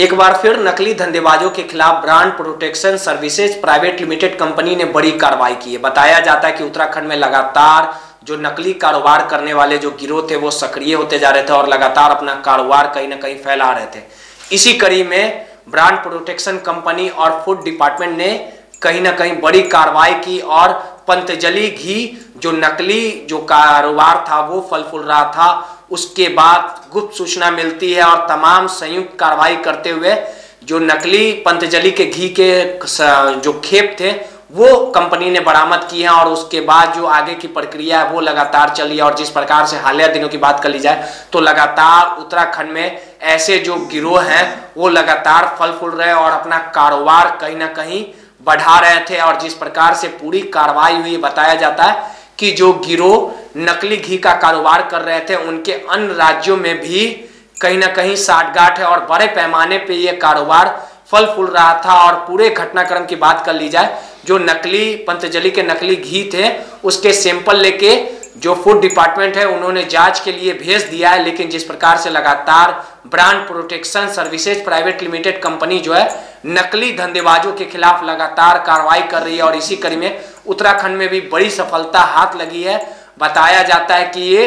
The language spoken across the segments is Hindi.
एक बार फिर नकली धंधेबाजों के खिलाफ brand protection services private limited company ने बड़ी कार्रवाई की है। बताया जाता है कि उत्तराखंड में लगातार जो नकली कारोबार करने वाले जो गिरोह थे वो सक्रिय होते जा रहे थे और लगातार अपना कारोबार कहीं ना कहीं फैला रहे थे। इसी कड़ी में ब्रांड प्रोटेक्शन कंपनी और फूड डिपार्टमेंट ने कहीं ना कहीं बड़ी कार्रवाई की और पतंजलि घी जो नकली जो कारोबार था वो फल फूल रहा था, उसके बाद गुप्त सूचना मिलती है और तमाम संयुक्त कार्रवाई करते हुए जो नकली पतंजलि के घी के जो खेप थे वो कंपनी ने बरामद किए हैं और उसके बाद जो आगे की प्रक्रिया है वो लगातार चली है। और जिस प्रकार से हालिया दिनों की बात कर ली जाए तो लगातार उत्तराखंड में ऐसे जो गिरोह हैं वो लगातार फल फूल रहे और अपना कारोबार कहीं ना कहीं बढ़ा रहे थे। और जिस प्रकार से पूरी कार्रवाई हुई, बताया जाता है कि जो गिरोह नकली घी का कारोबार कर रहे थे उनके अन्य राज्यों में भी कहीं ना कहीं साठगांठ है और बड़े पैमाने पे ये कारोबार फल फूल रहा था। और पूरे घटनाक्रम की बात कर ली जाए, जो नकली पतंजलि के नकली घी थे उसके सैंपल लेके जो फूड डिपार्टमेंट है उन्होंने जांच के लिए भेज दिया है, लेकिन जिस प्रकार से लगातार brand protection services private limited company जो है नकली धंधेबाजों के खिलाफ लगातार कार्रवाई कर रही है और इसी कड़ी में उत्तराखंड में भी बड़ी सफलता हाथ लगी है। बताया जाता है कि ये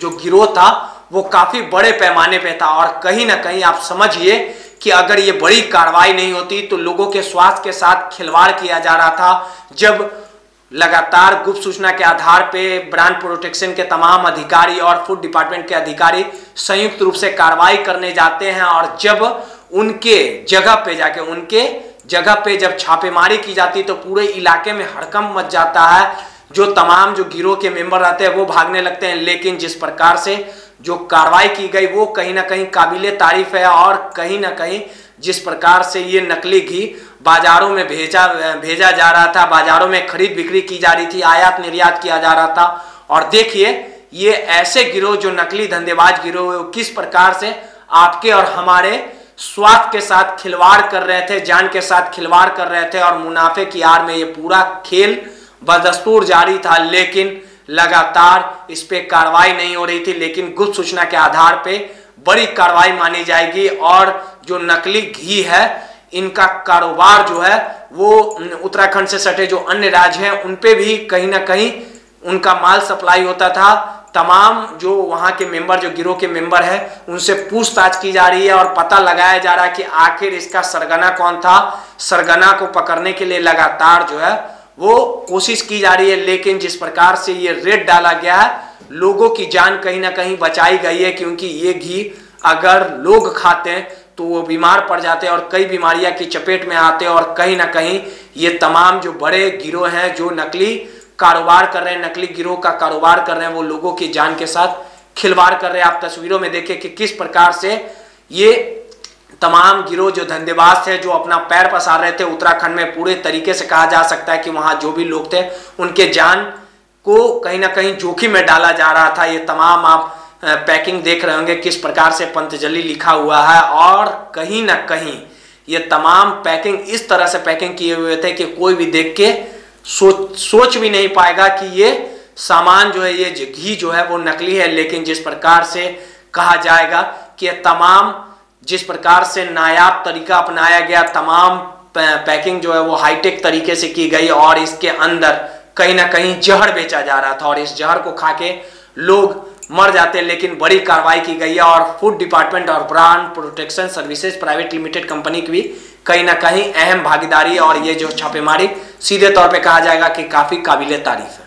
जो गिरोह था वो काफी बड़े पैमाने पे था और कहीं ना कहीं आप समझिए कि अगर ये बड़ी कार्रवाई नहीं होती तो लोगों के स्वास्थ्य के साथ खिलवाड़ किया जा रहा था। जब लगातार गुप्त सूचना के आधार पे ब्रांड प्रोटेक्शन के तमाम अधिकारी और फूड डिपार्टमेंट के अधिकारी संयुक्त रूप से कार्रवाई करने जाते हैं और जब उनके जगह पे जब छापेमारी की जाती तो पूरे इलाके में हड़कंप मच जाता है। जो तमाम जो गिरोह के मेंबर रहते हैं वो भागने लगते हैं, लेकिन जिस प्रकार से जो कार्रवाई की गई वो कहीं ना कहीं काबिले तारीफ है। और कहीं ना कहीं जिस प्रकार से ये नकली घी बाजारों में भेजा जा रहा था, बाजारों में खरीद बिक्री की जा रही थी, आयात निर्यात किया जा रहा था। और देखिए ये ऐसे गिरोह जो नकली धंधेबाज गिरोह किस प्रकार से आपके और हमारे स्वास्थ्य के साथ खिलवाड़ कर रहे थे, जान के साथ खिलवाड़ कर रहे थे और मुनाफे की आड़ में ये पूरा खेल बदस्तूर जारी था, लेकिन लगातार इस पे कार्रवाई नहीं हो रही थी। लेकिन गुप्त सूचना के आधार पे बड़ी कार्रवाई मानी जाएगी और जो नकली घी है इनका कारोबार जो है वो उत्तराखंड से सटे जो अन्य राज्य हैं उन पे भी कहीं ना कहीं उनका माल सप्लाई होता था। तमाम जो वहाँ के मेंबर, जो गिरोह के मेंबर हैं उनसे पूछताछ की जा रही है और पता लगाया जा रहा है कि आखिर इसका सरगना कौन था। सरगना को पकड़ने के लिए लगातार जो है वो कोशिश की जा रही है, लेकिन जिस प्रकार से ये रेड डाला गया है लोगों की जान कहीं ना कहीं बचाई गई है, क्योंकि ये घी अगर लोग खाते हैं तो वो बीमार पड़ जाते हैं और कई बीमारियां की चपेट में आते हैं। और कहीं ना कहीं ये तमाम जो बड़े गिरोह हैं जो नकली कारोबार कर रहे हैं, नकली गिरोह का कारोबार कर रहे हैं, वो लोगों की जान के साथ खिलवाड़ कर रहे हैं। आप तस्वीरों में देखें कि किस प्रकार से ये तमाम गिरोह जो धंधेबाज थे जो अपना पैर पसार रहे थे उत्तराखंड में, पूरे तरीके से कहा जा सकता है कि वहाँ जो भी लोग थे उनके जान को कहीं ना कहीं जोखिम में डाला जा रहा था। ये तमाम आप पैकिंग देख रहे होंगे किस प्रकार से पतंजलि लिखा हुआ है और कहीं ना कहीं ये तमाम पैकिंग इस तरह से पैकिंग किए हुए थे कि कोई भी देख के सोच भी नहीं पाएगा कि ये सामान जो है, ये घी जो है वो नकली है। लेकिन जिस प्रकार से कहा जाएगा कि ये तमाम जिस प्रकार से नायाब तरीका अपनाया गया, तमाम पैकिंग जो है वो हाईटेक तरीके से की गई और इसके अंदर कहीं ना कहीं जहर बेचा जा रहा था और इस जहर को खा के लोग मर जाते, लेकिन बड़ी कार्रवाई की गई है। और फूड डिपार्टमेंट और brand protection services private limited company की भी कहीं ना कहीं अहम भागीदारी और ये जो छापेमारी सीधे तौर पे कहा जाएगा कि काफ़ी काबिले तारीफ है।